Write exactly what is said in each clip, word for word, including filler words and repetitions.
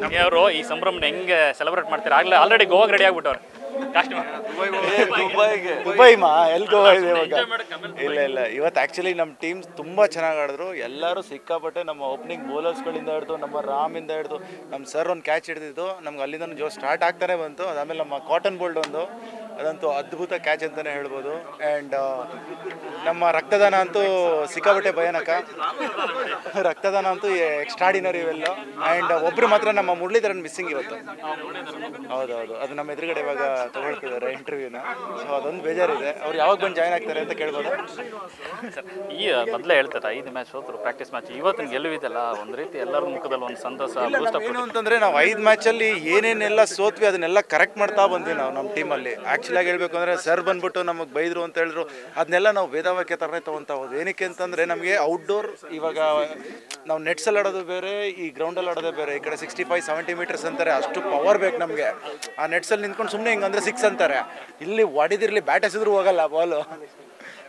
This Sambram is celebrated. Already Goa ready. Dubai. Dubai, ma. El Goa. Actually, our team is very good. All of us are opening bowlers. Our Ram is there. Our Sir on catch it. Our start actor is cotton ball. ಅದಂತೂ ಅದ್ಭುತ catch ಅಂತಾನೆ ಹೇಳಬಹುದು and ನಮ್ಮ ರಕ್ತದಾನ ಅಂತೂ ಸಿಕ್ಕಾಪಟ್ಟೆ ಭಯಾನಕ ರಕ್ತದಾನ ಅಂತೂ ಎಕ್ಸ್ಟ್ರಾಡಿನರಿ ಇವೆಲ್ಲ ಅಂಡ್ ಒಬ್ರು ಮಾತ್ರ ನಮ್ಮ ಮುರಳೀಧರನ್ ಮಿಸ್ಸಿಂಗ್ ಇವತ್ತು ಹೌದು ಹೌದು ಅದು ನಮ್ಮ ಎದುರುಗಡೆ ಇವಾಗ ತಗೊಳ್ತಿದ್ದಾರೆ ಇಂಟರ್ವ್ಯೂನ ಸೊ ಅದೊಂದು ಬೇಜಾರಿದೆ ಅವ್ರು ಯಾವಾಗ ಬಂದು ಜಾಯಿನ್ ಆಗ್ತಾರೆ ಅಂತ ಕೇಳಬಹುದು ಸರ್ ಈ ಮೊದಲೇ ಹೇಳ್ತಾರೆ ಐದು ಮ್ಯಾಚ್ ಹೋದ್ರು ಪ್ರಾಕ್ಟೀಸ್ ಮ್ಯಾಚ್ ಇವತ್ತು ಗೆಲುವಿದೆಲ್ಲ ಒಂದು ರೀತಿ ಎಲ್ಲರ ಮುಖದಲ್ಲಿ ಒಂದು ಸಂತೋಷ ಬೂಸ್ಟ್ ಅಪ್ ಏನು ಅಂತಂದ್ರೆ ನಾವು ಐದು ಮ್ಯಾಚ್ ಅಲ್ಲಿ ಏನೇನೆಲ್ಲ ಸೋತ್ವಿ ಅದನ್ನೆಲ್ಲ ಕರೆಕ್ಟ್ ಮಾಡ್ತಾ ಬಂದ್ವಿ ನಾವು ನಮ್ಮ ಟೀಮ್ ಅಲ್ಲಿ ಆ್ಯಕ್ಚುಲಾಗಿ ಹೇಳಬೇಕು ಅಂದರೆ ಸರ್ ಬಂದ್ಬಿಟ್ಟು ನಮಗೆ ಬೈದರು ಅಂತ ಹೇಳಿದ್ರು ಅದನ್ನೆಲ್ಲ ನಾವು ವೇದವಾಕ್ಯ ಥರನೇ ತೊಗೊತಾ ಹೋದು ಏನಕ್ಕೆ ಅಂತಂದರೆ ನಮಗೆ ಔಟ್ಡೋರ್ ಇವಾಗ ನಾವು ನೆಟ್ಸಲ್ಲಿ ಆಡೋದು ಬೇರೆ ಈ ಗ್ರೌಂಡಲ್ಲಿ ಆಡೋದೇ ಬೇರೆ ಈ ಕಡೆ ಸಿಕ್ಸ್ಟಿ ಫೈವ್ ಸೆವೆಂಟಿ ಮೀಟರ್ಸ್ ಅಂತಾರೆ ಅಷ್ಟು ಪವರ್ ಬೇಕು ನಮಗೆ ಆ ನೆಟ್ಸಲ್ಲಿ ನಿಂತ್ಕೊಂಡು ಸುಮ್ಮನೆ ಹಿಂಗಂದರೆ ಸಿಕ್ಸ್ ಅಂತಾರೆ ಇಲ್ಲಿ ಹೊಡೆದಿರಲಿ ಬ್ಯಾಟ್ ಎಸಿದ್ರು ಹೋಗಲ್ಲ ಬಾಲು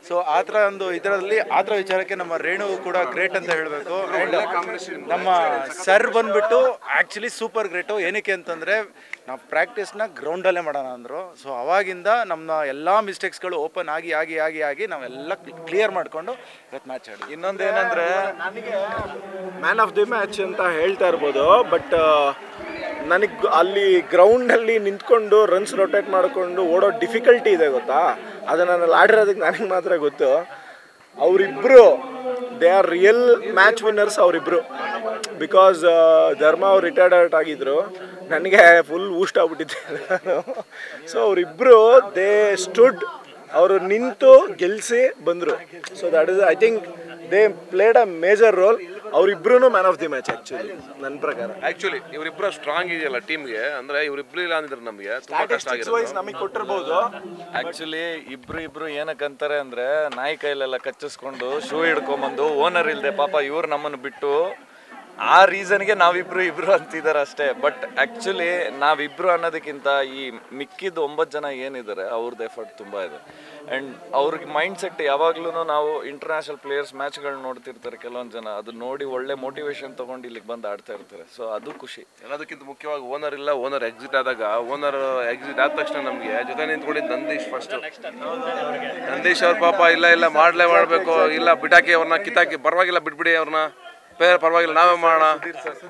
ಸೊ ಆ ಥರ ಒಂದು ಇದರಲ್ಲಿ ಆ ಥರ ವಿಚಾರಕ್ಕೆ ನಮ್ಮ ರೇಣು ಕೂಡ ಗ್ರೇಟ್ ಅಂತ ಹೇಳಬೇಕು ಆ್ಯಂಡ್ ನಮ್ಮ ಸರ್ ಬಂದುಬಿಟ್ಟು ಆ್ಯಕ್ಚುಲಿ ಸೂಪರ್ ಗ್ರೇಟು ಏನಕ್ಕೆ ಅಂತಂದರೆ ನಾವು ಪ್ರಾಕ್ಟೀಸ್ನ ಗ್ರೌಂಡಲ್ಲೇ ಮಾಡೋಣ ಅಂದರು ಸೊ ಅವಾಗಿಂದ ನಮ್ಮ ಎಲ್ಲ ಮಿಸ್ಟೇಕ್ಸ್ಗಳು ಓಪನ್ ಆಗಿ ಆಗಿ ಆಗಿ ಆಗಿ ನಾವೆಲ್ಲ ಕ್ಲಿಯರ್ ಮಾಡಿಕೊಂಡು ಇವತ್ತು ಮ್ಯಾಚ್ ಆಡಿ ಇನ್ನೊಂದು ಏನಂದರೆ ನನಗೆ ಮ್ಯಾನ್ ಆಫ್ ದಿ ಮ್ಯಾಚ್ ಅಂತ ಹೇಳ್ತಾ ಇರ್ಬೋದು ಬಟ್ ನನಗೆ ಅಲ್ಲಿ ಗ್ರೌಂಡಲ್ಲಿ ನಿಂತ್ಕೊಂಡು ರನ್ಸ್ ರೊಟೇಟ್ ಮಾಡಿಕೊಂಡು ಓಡೋ ಡಿಫಿಕಲ್ಟಿ ಇದೆ ಗೊತ್ತಾ ಅದು ನಾನು ಆಡಿರೋದಕ್ಕೆ ನನಗೆ ಮಾತ್ರ ಗೊತ್ತು ಅವರಿಬ್ಬರು they are real match winners ಅವರಿಬ್ಬರು ಬಿಕಾಸ್ ಧರ್ಮ ಅವ್ರು ರಿಟೈರ್ಡ್ ಆಗಿದ್ದರು ನನಗೆ ಫುಲ್ ಊಸ್ಟ್ ಆಗ್ಬಿಟ್ಟಿದ್ದೆ ನಾನು ಸೊ ಅವರಿಬ್ಬರು ದೇ ಸ್ಟುಡ್ ಅವರು ನಿಂತು ಗೆಲ್ಲಿಸಿ ಬಂದರು so that is I think they played a major role ಅವರಿಬ್ರು man of the match actually ನನ್ನ ಪ್ರಕಾರ ಆ್ಯಕ್ಚುಲಿ ಇವರಿಬ್ಬರು ಸ್ಟ್ರಾಂಗ್ ಇದೆಯಲ್ಲ ಟೀಮ್ಗೆ ಅಂದರೆ ಇವರಿಬ್ರು ಇಲ್ಲ ಅಂದಿದ್ರು ನಮಗೆ ತುಂಬ ಕಷ್ಟ ಆಗಿರೋದು ನಮಗೆ ಕೊಟ್ಟಿರ್ಬೋದು ಆ್ಯಕ್ಚುಲಿ ಇಬ್ಬರು ಇಬ್ಬರು ಏನಕ್ಕಂತಾರೆ ಅಂದರೆ ನಾಯಿ ಕೈಲೆಲ್ಲ ಕಚ್ಚಿಸ್ಕೊಂಡು ಶೂ ಹಿಡ್ಕೊಂಬಂದು ಓನರ್ ಇಲ್ಲದೆ ಪಾಪ ಇವರು ನಮ್ಮನ್ನು ಬಿಟ್ಟು ಆ ರೀಸನ್ಗೆ ನಾವಿಬ್ರು ಇಬ್ರು ಅಂತಿದ್ದಾರೆ ಅಷ್ಟೇ ಬಟ್ ಆ್ಯಕ್ಚುಲಿ ನಾವಿಬ್ರು ಅನ್ನೋದಕ್ಕಿಂತ ಈ ಮಿಕ್ಕಿದ ಒಂಬತ್ತು ಜನ ಏನಿದ್ದಾರೆ ಅವ್ರದ್ದು ಎಫರ್ಟ್ ತುಂಬ ಇದೆ ಆ್ಯಂಡ್ ಅವ್ರಿಗೆ ಮೈಂಡ್ ಸೆಟ್ ಯಾವಾಗಲೂ ನಾವು ಇಂಟರ್ನ್ಯಾಷನಲ್ ಪ್ಲೇಯರ್ಸ್ ಮ್ಯಾಚ್ಗಳು ನೋಡ್ತಿರ್ತಾರೆ ಕೆಲವೊಂದು ಜನ ಅದು ನೋಡಿ ಒಳ್ಳೆ ಮೋಟಿವೇಶನ್ ತೊಗೊಂಡು ಇಲ್ಲಿಗೆ ಬಂದು ಆಡ್ತಾ ಇರ್ತಾರೆ ಸೊ ಅದು ಖುಷಿ ಎಲ್ಲದಕ್ಕಿಂತ ಮುಖ್ಯವಾಗಿ ಓನರ್ ಇಲ್ಲ ಓನರ್ ಎಕ್ಸಿಟ್ ಆದಾಗ ಓನರ್ ಎಕ್ಸಿಟ್ ಆದ ತಕ್ಷಣ ನಮಗೆ ಜೊತೆ ನಿಂತ್ಕೊಂಡಿದ್ದು ನಂದೀಶ್ ಫಸ್ಟ್ ನಂದೀಶ್ ಅವ್ರ ಪಾಪ ಇಲ್ಲ ಇಲ್ಲ ಮಾಡಲೇ ಮಾಡಬೇಕು ಇಲ್ಲ ಬಿಟಾಕಿ ಅವ್ರನ್ನ ಕಿತಾಕಿ ಪರವಾಗಿಲ್ಲ ಬಿಟ್ಬಿಡಿ ಅವ್ರನ್ನ ಪರವಾಗಿಲ್ಲ ನಾವೇ ಮಾಡೋಣ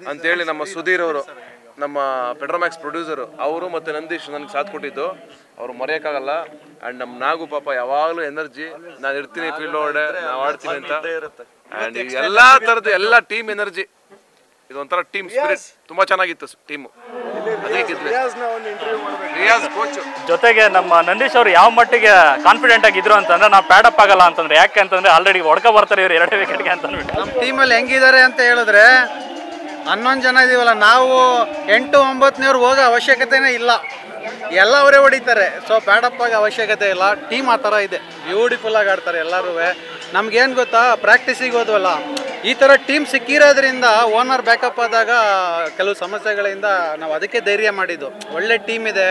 ಅಂತೇಳಿ ನಮ್ಮ ಸುಧೀರ್ ಅವರು ನಮ್ಮ ಪೆಟ್ರೋಮ್ಯಾಕ್ಸ್ ಪ್ರೊಡ್ಯೂಸರು ಅವರು ಮತ್ತು ನಂದೀಶ್ ನನಗೆ ಸಾಥ್ ಕೊಟ್ಟಿದ್ದು ಅವರು ಮರೆಯೋಕ್ಕಾಗಲ್ಲ ಆ್ಯಂಡ್ ನಮ್ಮ ನಾಗು ಪಾಪ ಯಾವಾಗಲೂ ಎನರ್ಜಿ ನಾನು ಇರ್ತೀನಿ ಫೀಲ್ಡ್ ಒಳಗಡೆ ನಾವು ಆಡ್ತೀನಿ ಅಂತ ಆ್ಯಂಡ್ ಎಲ್ಲ ಥರದ್ದು ಎಲ್ಲ ಟೀಮ್ ಎನರ್ಜಿ ಇದೊಂಥರ ಟೀಮ್ ಸ್ಪಿರಿಟ್ ತುಂಬ ಚೆನ್ನಾಗಿತ್ತು ಟೀಮು ಜೊತೆಗೆ ನಮ್ಮ ನಂದೀಶ್ ಅವರು ಯಾವ ಮಟ್ಟಿಗೆ ಕಾನ್ಫಿಡೆಂಟ್ ಆಗಿದ್ರು ಅಂತಂದ್ರೆ ನಾವು ಪ್ಯಾಡ್ ಅಪ್ ಆಗಲ್ಲ ಅಂತಂದ್ರೆ ಯಾಕೆ ಅಂತಂದ್ರೆ ಆಲ್ರೆಡಿ ಹೊಡ್ಕ ಬರ್ತಾರೆ ಇವ್ರು ಎರಡೇ ವಿಕೆಟ್ಗೆ ಅಂತ ನಮ್ಮ ಟೀಮಲ್ಲಿ ಹೆಂಗಿದ್ದಾರೆ ಅಂತ ಹೇಳಿದ್ರೆ ಹನ್ನೊಂದು ಜನ ಇದೀವಲ್ಲ ನಾವು ಎಂಟು ಒಂಬತ್ತನೇವ್ರು ಹೋಗೋ ಅವಶ್ಯಕತೆನೇ ಇಲ್ಲ ಎಲ್ಲ ಅವರೇ ಹೊಡಿತಾರೆ ಸೊ ಪ್ಯಾಡ್ ಅಪ್ ಆಗೋ ಅವಶ್ಯಕತೆ ಇಲ್ಲ ಟೀಮ್ ಆ ಥರ ಇದೆ ಬ್ಯೂಟಿಫುಲ್ ಆಗಿ ಆಡ್ತಾರೆ ಎಲ್ಲರೂ ನಮ್ಗೇನು ಗೊತ್ತಾ ಪ್ರಾಕ್ಟೀಸಿಗೆ ಹೋದ್ವಲ್ಲ ಈ ಥರ ಟೀಮ್ ಸಿಕ್ಕಿರೋದ್ರಿಂದ ಓನರ್ ಬ್ಯಾಕಪ್ ಆದಾಗ ಕೆಲವು ಸಮಸ್ಯೆಗಳಿಂದ ನಾವು ಅದಕ್ಕೆ ಧೈರ್ಯ ಮಾಡಿದ್ದು ಒಳ್ಳೆ ಟೀಮ್ ಇದೆ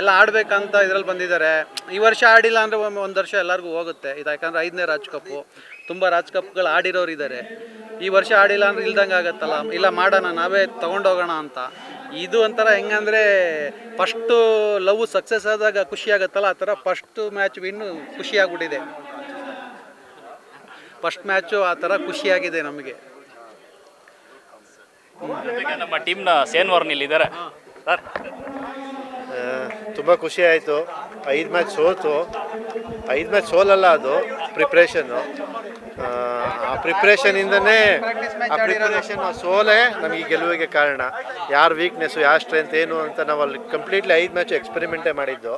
ಎಲ್ಲ ಆಡಬೇಕಂತ ಇದರಲ್ಲಿ ಬಂದಿದ್ದಾರೆ ಈ ವರ್ಷ ಆಡಿಲ್ಲ ಅಂದರೆ ಒಂದು ವರ್ಷ ಎಲ್ಲರಿಗೂ ಹೋಗುತ್ತೆ ಇದು ಯಾಕಂದರೆ ಐದನೇ ರಾಜ್ ಕಪ್ಪು ತುಂಬ ರಾಜ್ ಕಪ್ಗಳು ಆಡಿರೋರು ಇದ್ದಾರೆ ಈ ವರ್ಷ ಆಡಿಲ್ಲ ಅಂದರೆ ಇಲ್ದಂಗೆ ಆಗುತ್ತಲ್ಲ ಇಲ್ಲ ಮಾಡೋಣ ನಾವೇ ತೊಗೊಂಡೋಗೋಣ ಅಂತ ಇದು ಒಂಥರ ಹೆಂಗಂದರೆ ಫಸ್ಟು ಲವ್ ಸಕ್ಸಸ್ ಆದಾಗ ಖುಷಿ ಆಗುತ್ತಲ್ಲ ಆ ಥರ ಫಸ್ಟು ಮ್ಯಾಚ್ ವಿನ್ನು ಖುಷಿಯಾಗ್ಬಿಟ್ಟಿದೆ ಫಸ್ಟ್ ಮ್ಯಾಚು ಆ ಥರ ಖುಷಿಯಾಗಿದೆ ನಮಗೆ ನಮ್ಮ ಟೀಮ್ನ ಸೇನ್ವರ್ನ್ ಇಲ್ಲಿದ್ದಾರೆ ಸರ್ ತುಂಬ ಖುಷಿ ಆಯಿತು ಐದು ಮ್ಯಾಚ್ ಸೋತು ಐದು ಮ್ಯಾಚ್ ಸೋಲಲ್ಲ ಅದು ಪ್ರಿಪ್ರೇಷನ್ನು ಆ ಪ್ರಿಪ್ರೇಷನಿಂದನೇ ಆ ಪ್ರಿಪ್ರೇಷನ್ ಆ ಸೋಲೇ ನಮಗೆ ಗೆಲುವಿಗೆ ಕಾರಣ ಯಾರ ವೀಕ್ನೆಸ್ಸು ಯಾರ ಸ್ಟ್ರೆಂತ್ ಏನು ಅಂತ ನಾವು ಅಲ್ಲಿ ಕಂಪ್ಲೀಟ್ಲಿ ಐದು ಮ್ಯಾಚು ಎಕ್ಸ್ಪೆರಿಮೆಂಟೇ ಮಾಡಿದ್ದು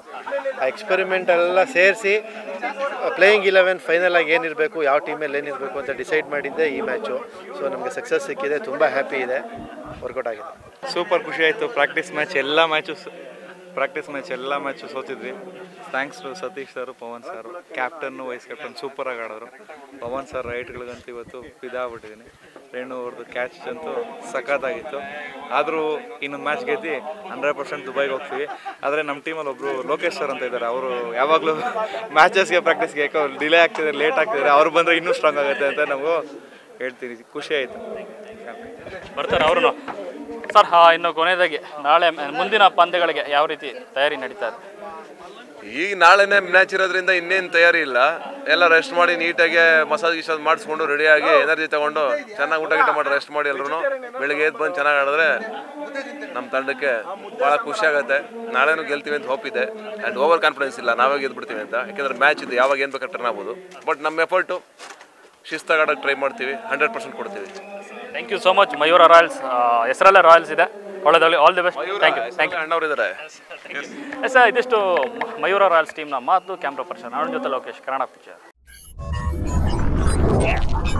ಆ ಎಕ್ಸ್ಪೆರಿಮೆಂಟೆಲ್ಲ ಸೇರಿಸಿ ಪ್ಲೇಯಿಂಗ್ ಇಲೆವೆನ್ ಫೈನಲಾಗಿ ಏನಿರಬೇಕು ಯಾವ ಟೀಮಲ್ಲಿ ಏನಿರಬೇಕು ಅಂತ ಡಿಸೈಡ್ ಮಾಡಿದ್ದೆ ಈ ಮ್ಯಾಚು ಸೊ ನಮಗೆ ಸಕ್ಸಸ್ ಸಿಕ್ಕಿದೆ ತುಂಬ ಹ್ಯಾಪಿ ಇದೆ ವರ್ಕೌಟ್ ಆಗಿದೆ ಸೂಪರ್ ಖುಷಿ ಆಯಿತು ಪ್ರಾಕ್ಟೀಸ್ ಮ್ಯಾಚ್ ಎಲ್ಲ ಮ್ಯಾಚು ಪ್ರಾಕ್ಟೀಸ್ ಮ್ಯಾಚ್ ಎಲ್ಲ ಮ್ಯಾಚು ಸೋತಿದ್ವಿ thanks to Satish sir Pavan sir captain vice captain ಸೂಪರಾಗಿ ಆಡೋರು ಪವನ್ ಸರ್ ರೈಟ್ಗಳಿಗಂತೂ ಇವತ್ತು ಇದಾಗ್ಬಿಟ್ಟಿದ್ದೀನಿ ರೇಣು ಅವ್ರದ್ದು ಕ್ಯಾಚ್ ಅಂತೂ ಸಖತ್ತಾಗಿತ್ತು ಆದರೂ ಇನ್ನೊಂದು ಮ್ಯಾಚ್ ಗೆದ್ದು ಹಂಡ್ರೆಡ್ ಪರ್ಸೆಂಟ್ ದುಬೈಗೆ ಹೋಗ್ತೀವಿ ಆದರೆ ನಮ್ಮ ಟೀಮಲ್ಲಿ ಒಬ್ಬರು ಲೋಕೇಶ್ ಸರ್ ಅಂತ ಇದ್ದಾರೆ ಅವರು ಯಾವಾಗಲೂ ಮ್ಯಾಚಸ್ಗೆ ಪ್ರಾಕ್ಟೀಸ್ಗೆ ಯಾಕೋ ಡಿಲೇ ಆಗ್ತಿದ್ದಾರೆ ಲೇಟ್ ಆಗ್ತಿದ್ದಾರೆ ಅವ್ರು ಬಂದರೆ ಇನ್ನೂ ಸ್ಟ್ರಾಂಗ್ ಆಗುತ್ತೆ ಅಂತ ನಾವು ಹೇಳ್ತೀವಿ ಖುಷಿ ಆಯಿತು ಬರ್ತಾರೆ ಅವರು ಸರ್ ಇನ್ನು ಕೊನೆಯದಾಗಿ ನಾಳೆ ಮುಂದಿನ ಪಂದ್ಯಗಳಿಗೆ ಯಾವ ರೀತಿ ತಯಾರಿ ನಡೀತಾ ಇದೆ? ಈಗ ನಾಳೆನೇ ಮ್ಯಾಚ್ ಇರೋದ್ರಿಂದ ಇನ್ನೇನು ತಯಾರಿ ಇಲ್ಲ, ಎಲ್ಲ ರೆಸ್ಟ್ ಮಾಡಿ ನೀಟಾಗಿ ಮಸಾಜ್ ಗಿಸಾಜ್ ಮಾಡಿಸ್ಕೊಂಡು ರೆಡಿಯಾಗಿ ಎನರ್ಜಿ ತಗೊಂಡು ಚೆನ್ನಾಗಿ ಊಟ ಗೀಟ ಮಾಡಿ ರೆಸ್ಟ್ ಮಾಡಿ ಎಲ್ಲರೂ ಬೆಳಿಗ್ಗೆ ಎದ್ದು ಬಂದು ಚೆನ್ನಾಗಿ ಆಡಿದ್ರೆ ನಮ್ಮ ತಂಡಕ್ಕೆ ಭಾಳ ಖುಷಿ ಆಗುತ್ತೆ. ನಾಳೆನೂ ಗೆಲ್ತೀವಿ ಅಂತ ಹೋಪ್ ಇದೆ ಆ್ಯಂಡ್ ಓವರ್ ಕಾನ್ಫಿಡೆನ್ಸ್ ಇಲ್ಲ, ನಾವಾಗ ಗೆದ್ಬಿಡ್ತೀವಿ ಅಂತ. ಯಾಕೆಂದರೆ ಮ್ಯಾಚ್ ಇದೆ, ಯಾವಾಗ ಏನು ಬೇಕಾದ್ರೆ ಟರ್ನ್ ಆಗ್ಬೋದು, ಬಟ್ ನಮ್ಮ ಎಫರ್ಟು ಶಿಸ್ತಾಗಿ ಆಡೋಕ್ಕೆ ಟ್ರೈ ಮಾಡ್ತೀವಿ, ಹಂಡ್ರೆಡ್ ಪರ್ಸೆಂಟ್ ಕೊಡ್ತೀವಿ. Thank you so much. Mayura Royals ಹೆಸರಲ್ಲೇ ರಾಯಲ್ಸ್ ಇದೆ, ಒಳ್ಳೆದಾಗಲಿ, all the best. Thank you thank you ಅಣ್ಣವ್ರು ಇದ್ದಾರೆ ಸರ್. ಇದಿಷ್ಟು ಮಯೂರ ರಾಯಲ್ಸ್ ಟೀಮ್ನ ಮಾತು. ಕ್ಯಾಮ್ರಾ ಪರ್ಸನ್ ಅವ್ರ ಜೊತೆ ಲೋಕೇಶ್, ಕನ್ನಡ ಪಿಕ್ಚರ್.